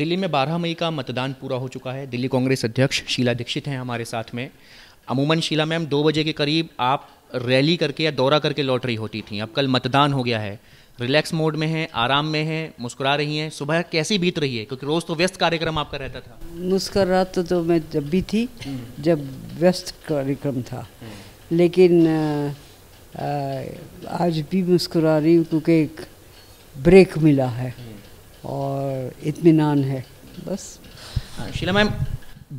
दिल्ली में 12 मई का मतदान पूरा हो चुका है। दिल्ली कांग्रेस अध्यक्ष शीला दीक्षित हैं हमारे साथ में। अमूमन शीला मैम 2 बजे के करीब आप रैली करके या दौरा करके लौट रही होती थी, अब कल मतदान हो गया है, रिलैक्स मोड में हैं, आराम में हैं, मुस्कुरा रही हैं, सुबह कैसी बीत रही है क्योंकि रोज़ तो व्यस्त कार्यक्रम आपका रहता था? मुस्कुरात तो मैं जब भी थी जब व्यस्त कार्यक्रम था, लेकिन आज भी मुस्कुरा रही हूँ क्योंकि एक ब्रेक मिला है और इत्मीनान है बस। शीला मैम,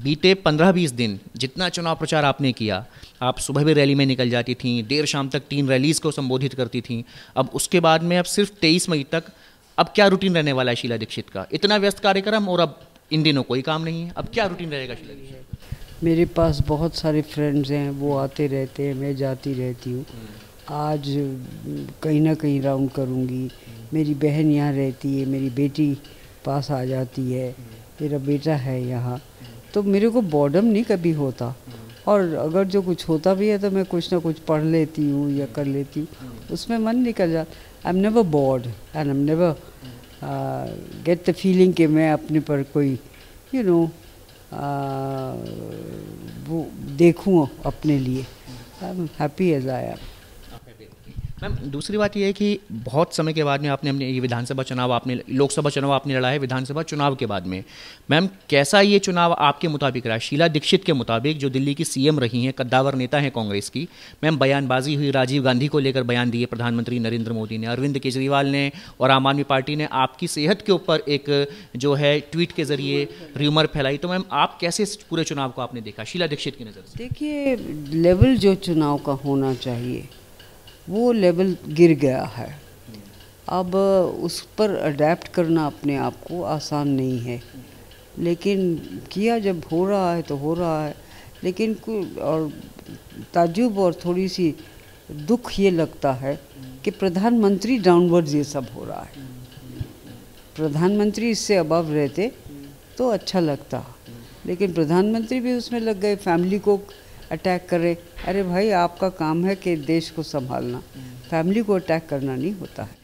बीते 15-20 दिन जितना चुनाव प्रचार आपने किया, आप सुबह भी रैली में निकल जाती थीं, देर शाम तक 3 रैलीज़ को संबोधित करती थीं, अब उसके बाद में अब सिर्फ 23 मई तक अब क्या रूटीन रहने वाला है शीला दीक्षित का? इतना व्यस्त कार्यक्रम और अब इन दिनों कोई काम नहीं है, अब क्या रूटीन रहेगा शीला दीक्षित? मेरे पास बहुत सारे फ्रेंड्स हैं, वो आते रहते हैं, मैं जाती रहती हूँ। आज कहीं ना कहीं राउंड करूँगी। मेरी बहन यहाँ रहती है, मेरी बेटी पास आ जाती है, मेरा बेटा है यहाँ, तो मेरे को बॉर्डम नहीं कभी होता। और अगर जो कुछ होता भी है तो मैं कुछ ना कुछ पढ़ लेती हूँ या कर लेती हूँ, उसमें मन निकल जाता। I am never bored and I am never get the feeling कि मैं अपने पर कोई यू नो वो देखूँ अपने लिए। I am happy as I am. Ma'am, दूसरी बात यह है कि बहुत समय के बाद में आपने अपने ये विधानसभा चुनाव, आपने लोकसभा चुनाव आपने लड़ा है, विधानसभा चुनाव के बाद में मैम कैसा ये चुनाव आपके मुताबिक रहा? शीला दीक्षित के मुताबिक, जो दिल्ली की सीएम रही हैं, कद्दावर नेता हैं कांग्रेस की, मैम बयानबाजी हुई, राजीव गांधी को लेकर बयान दिए प्रधानमंत्री नरेंद्र मोदी ने, अरविंद केजरीवाल ने और आम आदमी पार्टी ने आपकी सेहत के ऊपर एक जो है ट्वीट के जरिए र्यूमर फैलाई, तो मैम आप कैसे पूरे चुनाव को आपने देखा शीला दीक्षित की नज़र से? देखिए, लेवल जो चुनाव का होना चाहिए वो लेवल गिर गया है। अब उस पर अडेप्ट करना अपने आप को आसान नहीं है, लेकिन किया जब हो रहा है तो हो रहा है। लेकिन और ताज्जुब और थोड़ी सी दुख ये लगता है कि प्रधानमंत्री डाउनवर्ड्स ये सब हो रहा है। प्रधानमंत्री इससे अबव रहते तो अच्छा लगता, लेकिन प्रधानमंत्री भी उसमें लग गए, फैमिली को अटैक करे। अरे भाई, आपका काम है कि देश को संभालना, फैमिली को अटैक करना नहीं होता है।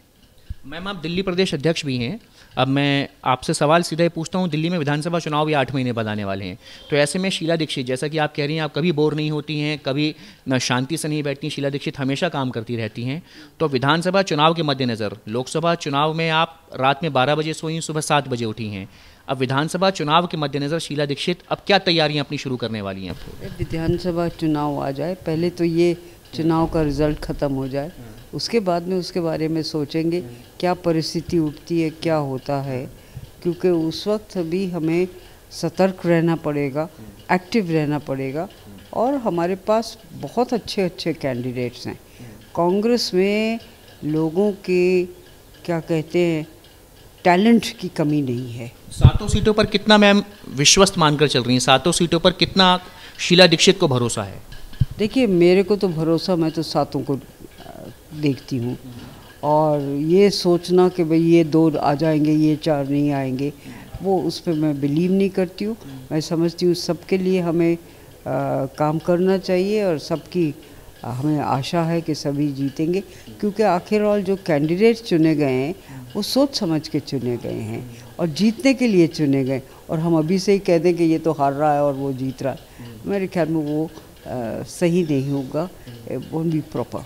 मैम, आप दिल्ली प्रदेश अध्यक्ष भी हैं, अब मैं आपसे सवाल सीधा ही पूछता हूँ, दिल्ली में विधानसभा चुनाव भी 8 महीने बाद आने वाले हैं, तो ऐसे में शीला दीक्षित, जैसा कि आप कह रही हैं आप कभी बोर नहीं होती हैं, कभी शांति से नहीं बैठती, शीला दीक्षित हमेशा काम करती रहती हैं, तो विधानसभा चुनाव के मद्देनज़र लोकसभा चुनाव में आप रात में 12 बजे सोई, सुबह 7 बजे उठी हैं, अब विधानसभा चुनाव के मद्देनज़र शीला दीक्षित अब क्या तैयारियाँ अपनी शुरू करने वाली हैं? आपको विधानसभा चुनाव आ जाए, पहले तो ये चुनाव का रिजल्ट ख़त्म हो जाए, उसके बाद में उसके बारे में सोचेंगे क्या परिस्थिति उठती है, क्या होता है, क्योंकि उस वक्त भी हमें सतर्क रहना पड़ेगा, एक्टिव रहना पड़ेगा। और हमारे पास बहुत अच्छे अच्छे कैंडिडेट्स हैं। कांग्रेस में लोगों के क्या कहते हैं टैलेंट की कमी नहीं है। 7 सीटों पर कितना मैम विश्वस्त मानकर चल रही हैं? 7 सीटों पर कितना शीला दीक्षित को भरोसा है? देखिए, मेरे को तो भरोसा, मैं तो 7 को देखती हूँ, और ये सोचना कि भाई ये 2 आ जाएंगे, ये 4 नहीं आएंगे, वो उस पर मैं बिलीव नहीं करती हूँ। मैं समझती हूँ सबके लिए हमें काम करना चाहिए और सबकी हमें आशा है कि सभी जीतेंगे, क्योंकि आखिर ऑल जो कैंडिडेट चुने गए हैं वो सोच समझ के चुने गए हैं और जीतने के लिए चुने गए। और हम अभी से ही कह दें कि ये तो हार रहा है और वो जीत रहा है, मेरे ख्याल में वो सही नहीं होगा, won't be proper.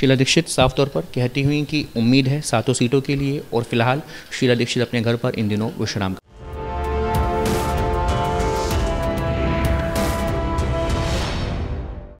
Sheila Dikshit साफ तौर पर कहती हुई कि उम्मीद है 7 सीटों के लिए, और फिलहाल शीला दीक्षित अपने घर पर इन दिनों विश्राम